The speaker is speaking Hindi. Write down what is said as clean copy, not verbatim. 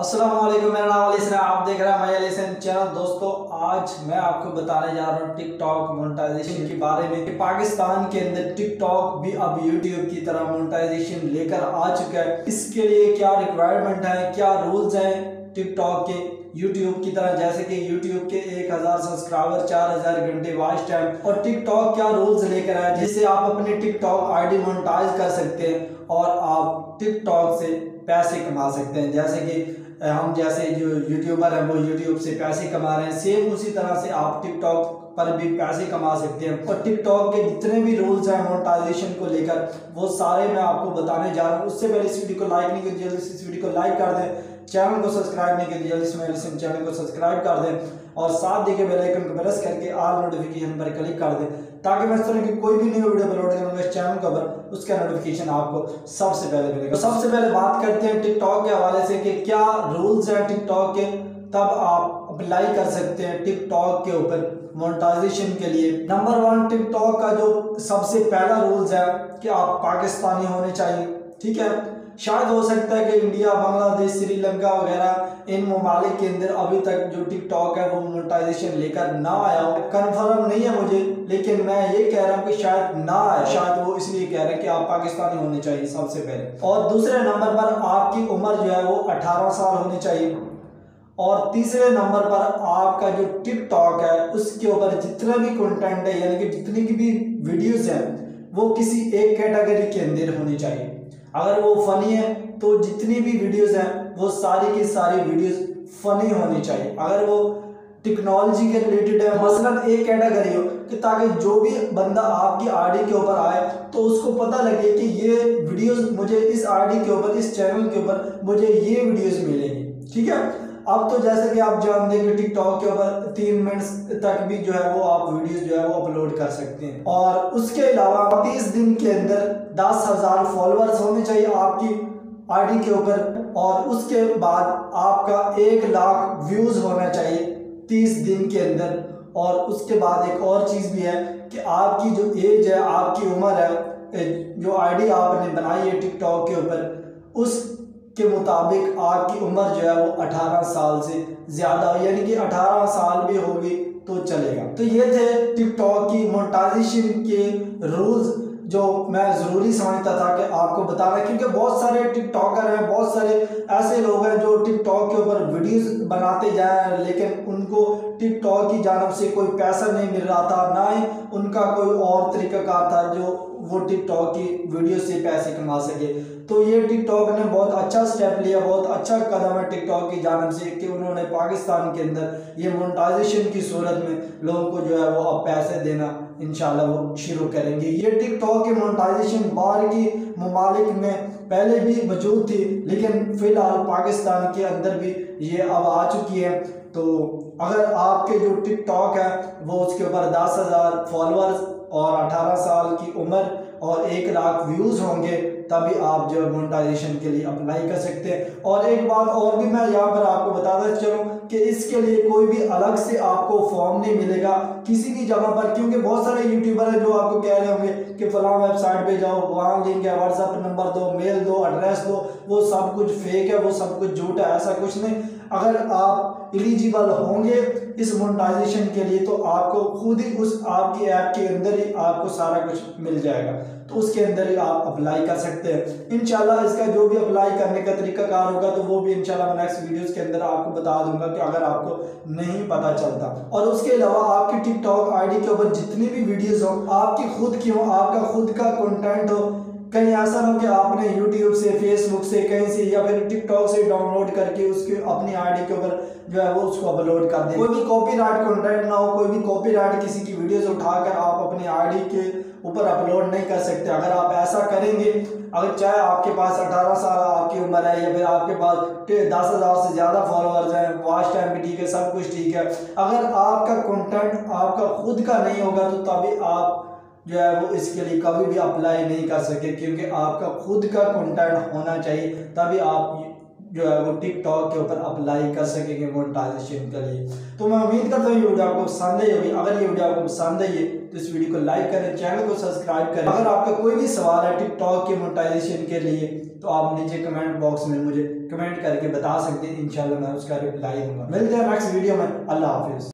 अस्सलामुअलैकुम, मेरा नाम अली हसन, आप देख रहे हैं माय अली हसन चैनल। दोस्तों, आज मैं आपको बताने जा रहा हूँ टिकटॉक मोनेटाइजेशन के बारे में कि पाकिस्तान के अंदर टिकटॉक भी अब यूट्यूब की तरह मोनेटाइजेशन लेकर आ चुका है। इसके लिए क्या रिक्वायरमेंट है, क्या रूल्स हैं टिकटॉक के यूट्यूब की तरह, जैसे कि यूट्यूब के 1000 सब्सक्राइबर, 4000 घंटे वॉच टाइम, और टिकटॉक क्या रूल्स लेकर आया जिससे आप अपने टिकटॉक आईडी मोनेटाइज कर सकते हैं और आप टिकटॉक से पैसे कमा सकते हैं। जैसे कि हम जैसे जो यूट्यूबर हैं वो यूट्यूब से पैसे कमा रहे हैं, सेम उसी तरह से आप टिकटॉक पर भी पैसे कमा सकते हैं। और टिकटॉक के जितने भी रूल्स हैं मोनेटाइजेशन को लेकर वो सारे मैं आपको बताने जा रहा हूँ। उससे पहले इस वीडियो को लाइक नहीं कीजिए, जल्दी इस वीडियो को लाइक कर दें, चैनल को सब्सक्राइब नहीं कीजिए, जल्दी चैनल को सब्सक्राइब कर दें और साथ देखे बेल आइकन को प्रेस करके ऑल नोटिफिकेशन पर क्लिक कर दें ताकि मैं इस तरह की कोई भी न्यू वीडियो अपलोड करूँगा इस चैनल पर उसका नोटिफिकेशन आपको सबसे पहले मिलेगा। सबसे पहले बात करते हैं टिकटॉक के हवाले से कि क्या रूल्स हैं टिकटॉक के, तब आप अप्लाई कर सकते हैं टिकटॉक के ऊपर मोनेटाइजेशन के लिए। नंबर 1, टिकटॉक का जो सबसे पहला रूल्स है कि आप पाकिस्तानी होने चाहिए। ठीक है, शायद हो सकता है कि इंडिया, बांग्लादेश, श्रीलंका वगैरह इन ममालिक के अंदर अभी तक जो टिकटॉक है वो मोनेटाइजेशन लेकर ना आया हो, कन्फर्म नहीं है मुझे, लेकिन मैं ये कह रहा हूँ कि शायद ना आए। शायद वो इसलिए कह रहे हैं कि आप पाकिस्तानी होने चाहिए सबसे पहले, और दूसरे नंबर पर आपकी उम्र जो है वो 18 साल होनी चाहिए, और तीसरे नंबर पर आपका जो टिकटॉक है उसके ऊपर जितना भी कंटेंट है यानी कि जितनी की भी वीडियोस हैं वो किसी एक कैटेगरी के अंदर होनी चाहिए। अगर वो फनी है तो जितनी भी वीडियोस हैं वो सारी की सारी वीडियोस फनी होनी चाहिए। अगर वो टेक्नोलॉजी के रिलेटेड है, मसलन एक कैटेगरी हो कि ताकि जो भी बंदा आपकी आईडी के ऊपर आए तो उसको पता लगे कि ये वीडियोज़ मुझे इस आईडी के ऊपर, इस चैनल के ऊपर मुझे ये वीडियोज़ मिलेंगी। ठीक है, अब तो जैसे कि आप जानते हैं कि टिकटॉक के ऊपर 3 मिनट तक भी जो है वो आप वीडियोस जो है वो अपलोड कर सकते हैं, और उसके अलावा 30 दिन के अंदर 10,000 फॉलोअर्स होने चाहिए आपकी आईडी के ऊपर, और उसके बाद आपका 1 लाख व्यूज होना चाहिए 30 दिन के अंदर। और उसके बाद एक और चीज़ भी है कि आपकी जो एज है, आपकी उम्र है, जो आईडी आपने बनाई है टिकटॉक के ऊपर उस के मुताबिक आपकी उम्र जो है वो 18 साल से ज़्यादा यानी कि 18 साल भी होगी तो चलेगा। तो ये थे टिकटॉक की मोनेटाइजेशन के रूल्स जो मैं ज़रूरी समझता था कि आपको बताना, क्योंकि बहुत सारे टिकटॉकर हैं, बहुत सारे ऐसे लोग हैं जो टिकटॉक के ऊपर वीडियोस बनाते जाएँ लेकिन उनको टिकटॉक की जानिब से कोई पैसा नहीं मिल रहा था, ना ही उनका कोई और तरीक़ाकार था जो वो टिकटॉक की वीडियो से पैसे कमा सके। तो ये टिकटॉक ने बहुत अच्छा स्टेप लिया, बहुत अच्छा कदम है टिकटॉक की जानिब से कि उन्होंने पाकिस्तान के अंदर ये मोनेटाइजेशन की सूरत में लोगों को जो है वो अब पैसे देना इंशाल्लाह वो शुरू करेंगे। ये टिकटॉक की मोनेटाइजेशन बाहर की ममालिक में पहले भी मौजूद थी लेकिन फ़िलहाल पाकिस्तान के अंदर भी ये अब आ चुकी है। तो अगर आपके जो टिकटॉक है वो उसके ऊपर 10,000 फॉलोअर्स और 18 साल की उम्र और 1 लाख व्यूज़ होंगे तभी आप जो मोनेटाइजेशन के लिए अप्लाई कर सकते हैं। और एक बात और भी मैं यहाँ पर आपको बताता चलूँ कि इसके लिए कोई भी अलग से आपको फॉर्म नहीं मिलेगा किसी भी जगह पर, क्योंकि बहुत सारे यूट्यूबर हैं जो आपको कह रहे होंगे कि फलां वेबसाइट पे जाओ, वहाँ लिंक है, व्हाट्सअप नंबर दो, मेल दो, एड्रेस दो, वो सब कुछ फेक है, वो सब कुछ झूठ है। ऐसा कुछ नहीं, अगर आप एलिजिबल होंगे इस मोनेटाइजेशन के लिए तो आपको खुद ही उस आपकी ऐप के अंदर ही आपको सारा कुछ मिल जाएगा, तो उसके अंदर ही आप अप्लाई कर सकते हैं इंशाल्लाह। इसका जो भी अप्लाई करने का तरीकाकार होगा तो वो भी इंशाल्लाह मैं नेक्स्ट वीडियोस के अंदर आपको बता दूंगा कि अगर आपको नहीं पता चलता। और उसके अलावा आपकी टिकटॉक आईडी के ऊपर जितनी भी वीडियोस हो, आपकी खुद की हो, आपका खुद का कंटेंट हो, कहीं ऐसा हो कि आपने YouTube से, Facebook से, कहीं से या फिर TikTok से डाउनलोड करके उसके अपनी आईडी के ऊपर जो है वो उसको अपलोड कर दें, कोई भी कॉपीराइट कंटेंट ना हो, कोई भी कॉपीराइट किसी की वीडियोस उठाकर आप अपनी आईडी के ऊपर अपलोड नहीं कर सकते। अगर आप ऐसा करेंगे, अगर चाहे आपके पास 18 साल आपकी उम्र है या फिर आपके पास 10,000 से ज़्यादा फॉलोअर्स हैं, वॉच टाइम भी ठीक है, सब कुछ ठीक है, अगर आपका कंटेंट आपका खुद का नहीं होगा तो तभी आप जो है वो इसके लिए कभी भी अप्लाई नहीं कर सके, क्योंकि आपका खुद का कंटेंट होना चाहिए तभी आप जो है वो टिकटॉक के ऊपर अप्लाई कर सकेंगे मोनेटाइजेशन के लिए। तो मैं उम्मीद करता हूँ ये वीडियो आपको पसंद आई होगी। अगर ये वीडियो आपको पसंद आई है तो इस वीडियो को लाइक करें, चैनल को सब्सक्राइब करें। अगर आपका कोई भी सवाल है टिकटॉक के मोनेटाइजेशन के लिए तो आप नीचे कमेंट बॉक्स में मुझे कमेंट करके बता सकते हैं, इंशाल्लाह मैं उसका रिप्लाई दूंगा। मिलते हैं नेक्स्ट वीडियो में, अल्लाह हाफिज़।